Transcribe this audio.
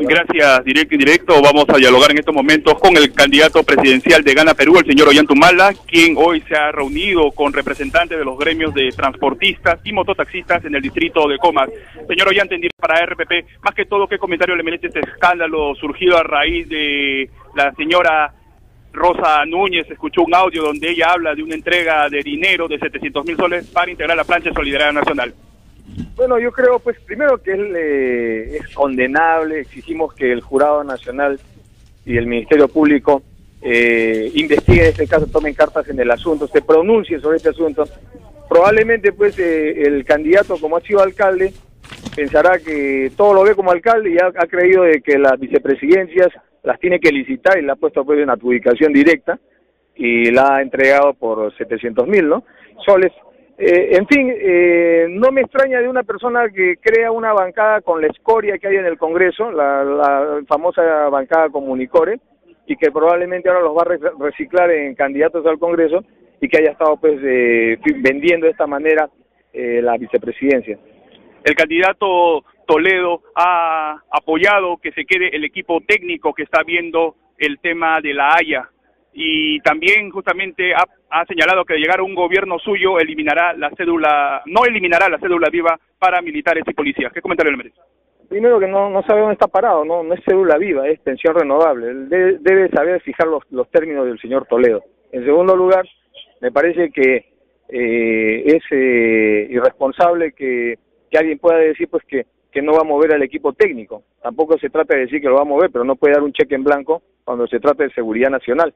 Gracias, directo y directo. Vamos a dialogar en estos momentos con el candidato presidencial de Gana Perú, el señor Ollanta Humala, quien hoy se ha reunido con representantes de los gremios de transportistas y mototaxistas en el distrito de Comas. Señor Ollanta, para RPP, más que todo, ¿qué comentario le merece este escándalo surgido a raíz de la señora Rosa Núñez? Escuchó un audio donde ella habla de una entrega de dinero de 700.000 soles para integrar la plancha de Solidaridad Nacional. Bueno, yo creo, pues, primero que es condenable. Exigimos que el Jurado Nacional y el Ministerio Público investiguen este caso, tomen cartas en el asunto, se pronuncien sobre este asunto. Probablemente, pues, el candidato, como ha sido alcalde, pensará que todo lo ve como alcalde y ha creído de que las vicepresidencias las tiene que licitar, y la ha puesto, pues, en adjudicación directa y la ha entregado por 700.000, ¿no?, soles. En fin, no me extraña de una persona que crea una bancada con la escoria que hay en el Congreso, la famosa bancada Comunicore, y que probablemente ahora los va a reciclar en candidatos al Congreso, y que haya estado, pues, vendiendo de esta manera la vicepresidencia. El candidato Toledo ha apoyado que se quede el equipo técnico que está viendo el tema de La Haya, y también justamente ha señalado que de llegar a un gobierno suyo no eliminará la cédula viva para militares y policías. ¿Qué comentario le merece? Primero que no sabe dónde está parado, no es cédula viva, es pensión renovable. Debe saber fijar los términos del señor Toledo. En segundo lugar, me parece que es irresponsable que alguien pueda decir, pues, que no va a mover al equipo técnico. Tampoco se trata de decir que lo va a mover, pero no puede dar un cheque en blanco cuando se trata de seguridad nacional.